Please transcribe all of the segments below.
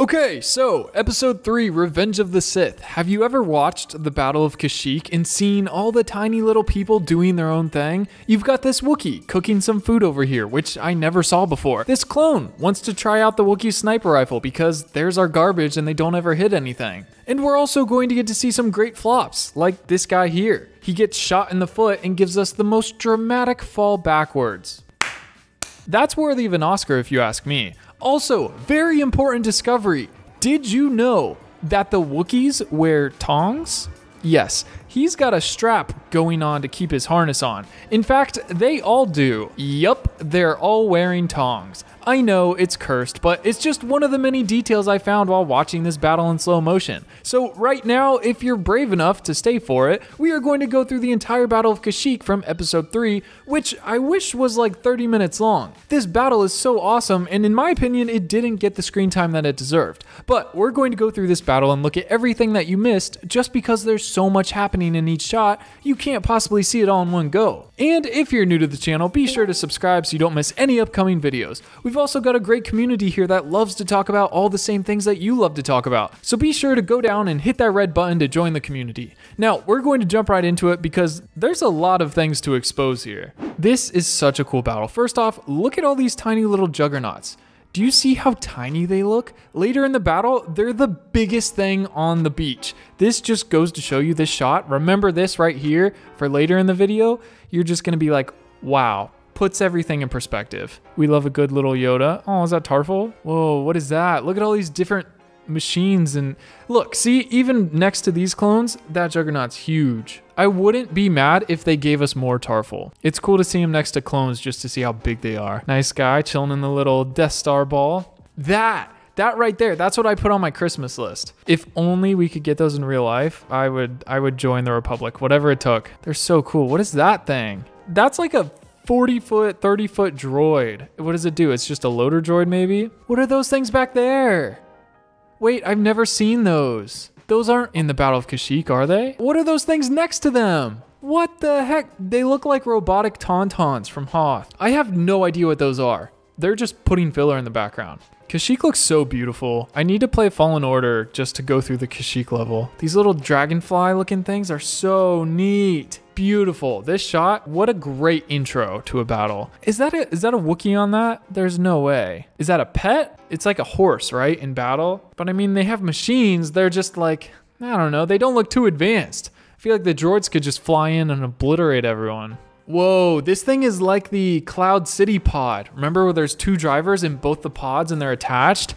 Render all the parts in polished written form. Okay, so episode 3, Revenge of the Sith. Have you ever watched the Battle of Kashyyyk and seen all the tiny little people doing their own thing? You've got this Wookiee cooking some food over here, which I never saw before. This clone wants to try out the Wookiee sniper rifle because theirs are garbage and they don't ever hit anything. And we're also going to get to see some great flops, like this guy here. He gets shot in the foot and gives us the most dramatic fall backwards. That's worthy of an Oscar if you ask me. Also, very important discovery. Did you know that the Wookiees wear tongs? Yes, he's got a strap going on to keep his harness on. In fact, they all do. Yup, they're all wearing tongs. I know it's cursed, but it's just one of the many details I found while watching this battle in slow motion. So right now, if you're brave enough to stay for it, we are going to go through the entire Battle of Kashyyyk from episode 3, which I wish was like 30 minutes long. This battle is so awesome, and in my opinion, it didn't get the screen time that it deserved. But we're going to go through this battle and look at everything that you missed, just because there's so much happening in each shot, you can't possibly see it all in one go. And if you're new to the channel, be sure to subscribe so you don't miss any upcoming videos. We've also got a great community here that loves to talk about all the same things that you love to talk about. So be sure to go down and hit that red button to join the community. Now, we're going to jump right into it because there's a lot of things to expose here. This is such a cool battle. First off, look at all these tiny little juggernauts. Do you see how tiny they look? Later in the battle, they're the biggest thing on the beach. This just goes to show you this shot. Remember this right here for later in the video? You're just gonna be like, wow. Puts everything in perspective. We love a good little Yoda. Oh, is that Tarful? Whoa, what is that? Look at all these different machines and look, see, even next to these clones, that Juggernaut's huge. I wouldn't be mad if they gave us more Tarful. It's cool to see him next to clones just to see how big they are. Nice guy chilling in the little Death Star ball. That right there, that's what I put on my Christmas list. If only we could get those in real life, I would join the Republic, whatever it took. They're so cool. What is that thing? That's like a 40-foot, 30-foot droid. What does it do? It's just a loader droid maybe? What are those things back there? Wait, I've never seen those. Those aren't in the Battle of Kashyyyk, are they? What are those things next to them? What the heck? They look like robotic tauntauns from Hoth. I have no idea what those are. They're just putting filler in the background. Kashyyyk looks so beautiful. I need to play Fallen Order just to go through the Kashyyyk level. These little dragonfly looking things are so neat. Beautiful. This shot, what a great intro to a battle. Is that a Wookiee on that? There's no way. Is that a pet? It's like a horse, right, in battle? But I mean, they have machines. They're just like, I don't know. They don't look too advanced. I feel like the droids could just fly in and obliterate everyone. Whoa, this thing is like the Cloud City pod. Remember where there's two drivers in both the pods and they're attached?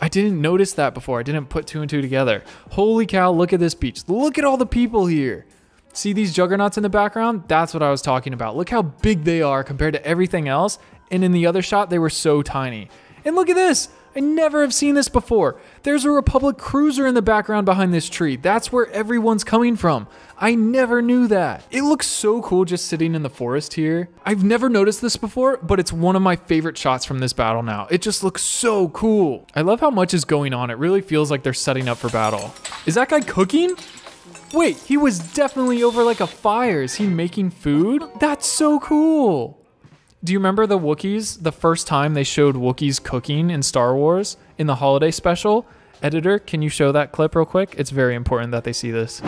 I didn't notice that before. I didn't put two and two together. Holy cow, look at this beach. Look at all the people here. See these juggernauts in the background? That's what I was talking about. Look how big they are compared to everything else. And in the other shot, they were so tiny. And look at this. I never have seen this before. There's a Republic cruiser in the background behind this tree. That's where everyone's coming from. I never knew that. It looks so cool just sitting in the forest here. I've never noticed this before, but it's one of my favorite shots from this battle now. It just looks so cool. I love how much is going on. It really feels like they're setting up for battle. Is that guy cooking? Wait, he was definitely over like a fire. Is he making food? That's so cool. Do you remember the Wookiees? The first time they showed Wookiees cooking in Star Wars in the holiday special? Editor, can you show that clip real quick? It's very important that they see this.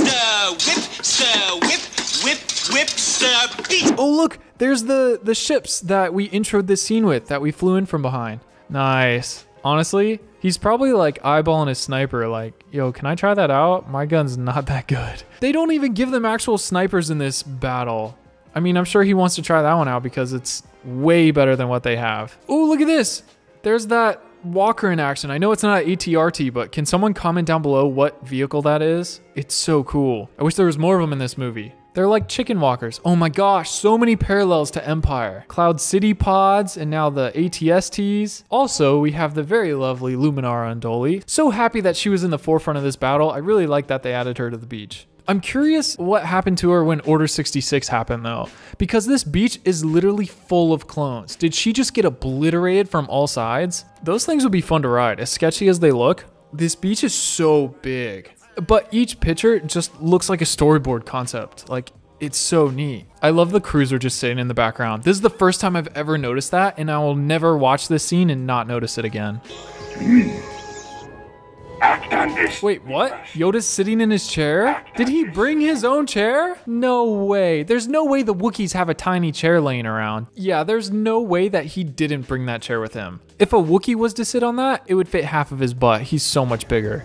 Oh look, there's the ships that we introed this scene with that we flew in from behind. Nice. Honestly, he's probably like eyeballing his sniper like, yo, can I try that out? My gun's not that good. They don't even give them actual snipers in this battle. I mean, I'm sure he wants to try that one out because it's way better than what they have. Oh, look at this. There's that walker in action. I know it's not AT-RT, but can someone comment down below what vehicle that is? It's so cool. I wish there was more of them in this movie. They're like chicken walkers. Oh my gosh, so many parallels to Empire. Cloud City pods and now the ATSTs. Also, we have the very lovely Luminara Unduli. So happy that she was in the forefront of this battle. I really like that they added her to the beach. I'm curious what happened to her when Order 66 happened though, because this beach is literally full of clones. Did she just get obliterated from all sides? Those things would be fun to ride, as sketchy as they look. This beach is so big, but each picture just looks like a storyboard concept. Like, it's so neat. I love the cruiser just sitting in the background. This is the first time I've ever noticed that, and I will never watch this scene and not notice it again. Wait, what? Yoda's sitting in his chair? Did he bring his own chair? No way. There's no way the Wookiees have a tiny chair laying around. Yeah, there's no way that he didn't bring that chair with him. If a Wookiee was to sit on that, it would fit half of his butt. He's so much bigger.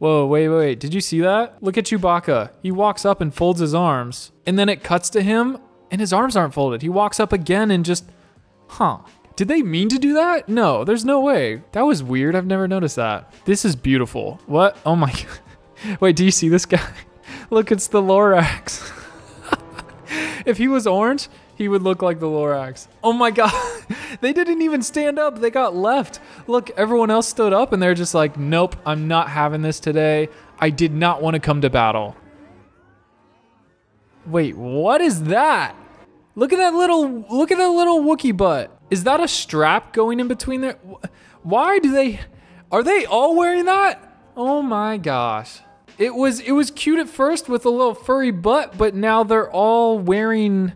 Whoa, wait, did you see that? Look at Chewbacca. He walks up and folds his arms, and then it cuts to him, and his arms aren't folded. He walks up again and just, Did they mean to do that? No, there's no way. That was weird, I've never noticed that. This is beautiful. What? Oh my God. Wait, do you see this guy? Look, it's the Lorax. If he was orange, he would look like the Lorax. Oh my God, they didn't even stand up, they got left. Look, everyone else stood up and they're just like, nope, I'm not having this today. I did not want to come to battle. Wait, what is that? Look at that little Wookiee butt. Is that a strap going in between there? Why do they, are they all wearing that? Oh my gosh. It was cute at first with a little furry butt, but now they're all wearing,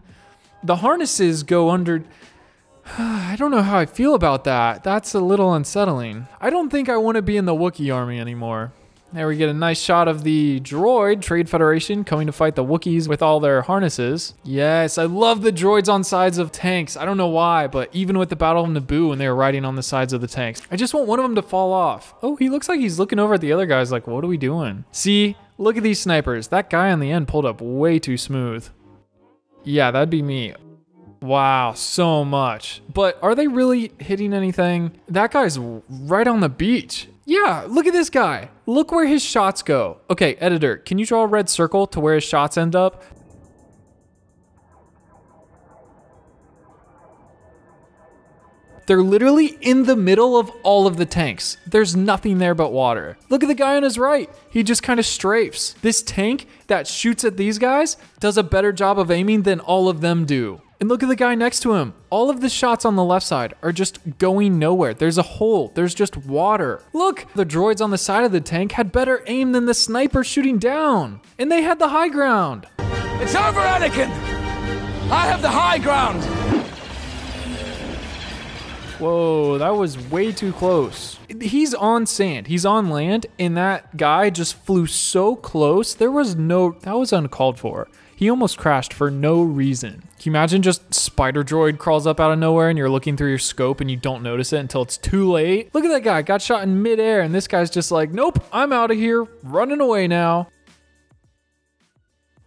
the harnesses go under. I don't know how I feel about that. That's a little unsettling. I don't think I want to be in the Wookiee army anymore. There we get a nice shot of the droid, Trade Federation, coming to fight the Wookiees with all their harnesses. Yes, I love the droids on sides of tanks. I don't know why, but even with the Battle of Naboo when they were riding on the sides of the tanks, I just want one of them to fall off. Oh, he looks like he's looking over at the other guys like, what are we doing? See, look at these snipers. That guy on the end pulled up way too smooth. Yeah, that'd be me. Wow, so much. But are they really hitting anything? That guy's right on the beach. Yeah, look at this guy. Look where his shots go. Okay, editor, can you draw a red circle to where his shots end up? They're literally in the middle of all of the tanks. There's nothing there but water. Look at the guy on his right. He just kind of strafes. This tank that shoots at these guys does a better job of aiming than all of them do. And look at the guy next to him. All of the shots on the left side are just going nowhere. There's a hole, there's just water. Look, the droids on the side of the tank had better aim than the sniper shooting down. And they had the high ground. It's over, Anakin. I have the high ground. Whoa, that was way too close. He's on sand, he's on land, and that guy just flew so close. There was no, that was uncalled for. He almost crashed for no reason. Can you imagine just Spider Droid crawls up out of nowhere and you're looking through your scope and you don't notice it until it's too late? Look at that guy, got shot in midair and this guy's just like, nope, I'm out of here, running away now.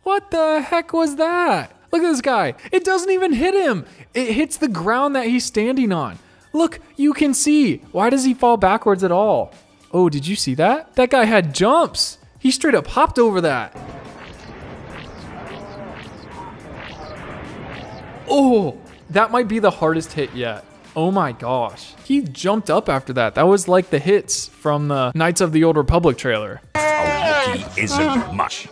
What the heck was that? Look at this guy, it doesn't even hit him. It hits the ground that he's standing on. Look, you can see, why does he fall backwards at all? Oh, did you see that? That guy had jumps. He straight up hopped over that. Oh, that might be the hardest hit yet. Oh my gosh. He jumped up after that. That was like the hits from the Knights of the Old Republic trailer. A Wookiee isn't much.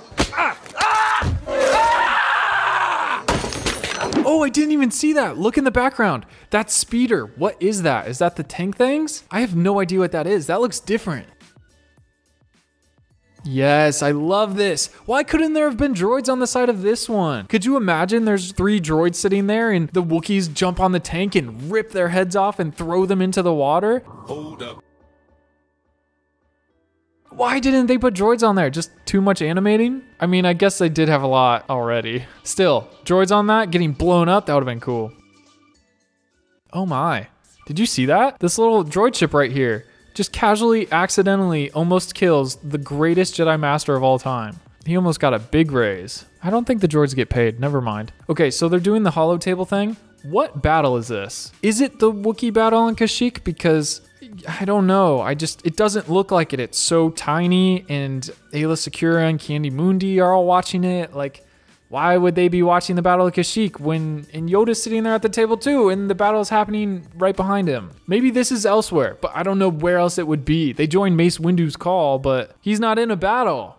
Oh, I didn't even see that. Look in the background. That's Speeder. What is that? Is that the tank things? I have no idea what that is. That looks different. Yes, I love this. Why couldn't there have been droids on the side of this one? Could you imagine there's 3 droids sitting there and the Wookiees jump on the tank and rip their heads off and throw them into the water? Hold up. Why didn't they put droids on there? Just too much animating? I mean, I guess they did have a lot already. Still, droids on that getting blown up, that would have been cool. Oh my, did you see that? This little droid ship right here just casually, accidentally, almost kills the greatest Jedi Master of all time. He almost got a big raise. I don't think the droids get paid, never mind. Okay, so they're doing the hollow table thing. What battle is this? Is it the Wookiee battle on Kashyyyk? Because I don't know, it doesn't look like it. It's so tiny and Aayla Secura and Candy Mundi are all watching it. Like, why would they be watching the Battle of Kashyyyk when Yoda's sitting there at the table too and the battle's happening right behind him? Maybe this is elsewhere, but I don't know where else it would be. They joined Mace Windu's call, but he's not in a battle.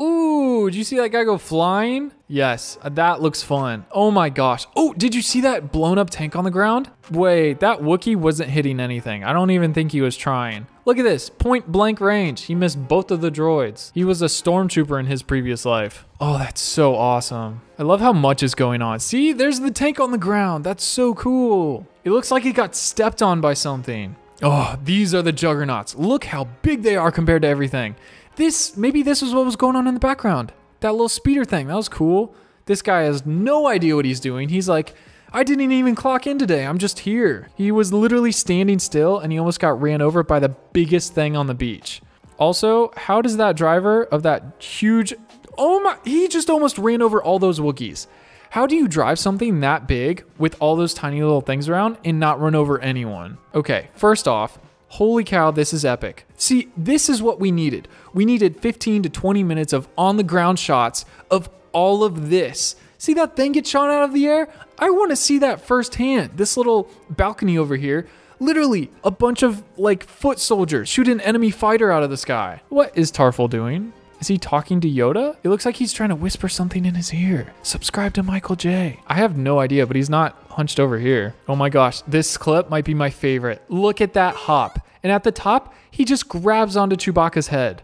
Ooh, did you see that guy go flying? Yes, that looks fun. Oh my gosh. Oh, did you see that blown up tank on the ground? Wait, that Wookiee wasn't hitting anything. I don't even think he was trying. Look at this, point blank range. He missed both of the droids. He was a stormtrooper in his previous life. Oh, that's so awesome. I love how much is going on. See, there's the tank on the ground. That's so cool. It looks like he got stepped on by something. Oh, these are the Juggernauts. Look how big they are compared to everything. This, maybe this is what was going on in the background. That little speeder thing, that was cool. This guy has no idea what he's doing. He's like, I didn't even clock in today, I'm just here. He was literally standing still and he almost got ran over by the biggest thing on the beach. Also, how does that driver of that huge, oh my, he just almost ran over all those Wookiees. How do you drive something that big with all those tiny little things around and not run over anyone? Okay, first off, holy cow, this is epic. See, this is what we needed. We needed 15 to 20 minutes of on the ground shots of all of this. See that thing get shot out of the air? I wanna see that firsthand. This little balcony over here, literally a bunch of like foot soldiers shoot an enemy fighter out of the sky. What is Tarful doing? Is he talking to Yoda? It looks like he's trying to whisper something in his ear. Subscribe to Michael J. I have no idea, but he's not hunched over here. Oh my gosh, this clip might be my favorite. Look at that hop. And at the top, he just grabs onto Chewbacca's head.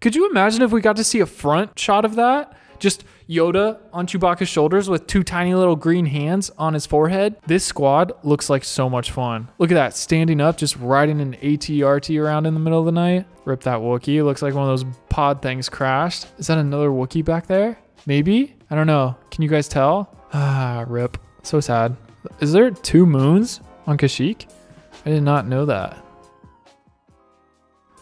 Could you imagine if we got to see a front shot of that? Just Yoda on Chewbacca's shoulders with two tiny little green hands on his forehead. This squad looks like so much fun. Look at that, standing up, just riding an AT-RT around in the middle of the night. Rip that Wookiee, looks like one of those pod things crashed. Is that another Wookiee back there? Maybe? I don't know, can you guys tell? Ah, rip, so sad. Is there 2 moons on Kashyyyk? I did not know that.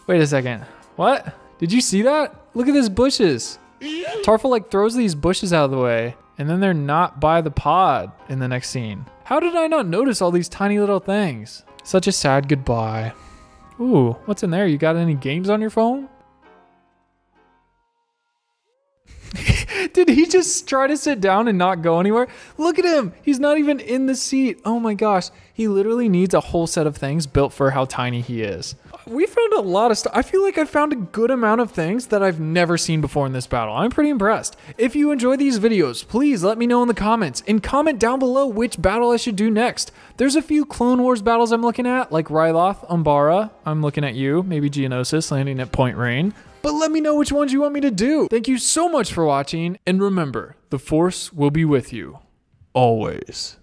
Wait a second, what? Did you see that? Look at these bushes. Tarful like throws these bushes out of the way and then they're not by the pod in the next scene. How did I not notice all these tiny little things? Such a sad goodbye. Ooh, what's in there? You got any games on your phone? Did he just try to sit down and not go anywhere? Look at him, he's not even in the seat. Oh my gosh, he literally needs a whole set of things built for how tiny he is. We found a lot of stuff. I feel like I found a good amount of things that I've never seen before in this battle. I'm pretty impressed. If you enjoy these videos, please let me know in the comments and comment down below which battle I should do next. There's a few Clone Wars battles I'm looking at, like Ryloth, Umbara, I'm looking at you, maybe Geonosis landing at Point Rain. But let me know which ones you want me to do. Thank you so much for watching, and remember, the Force will be with you, always.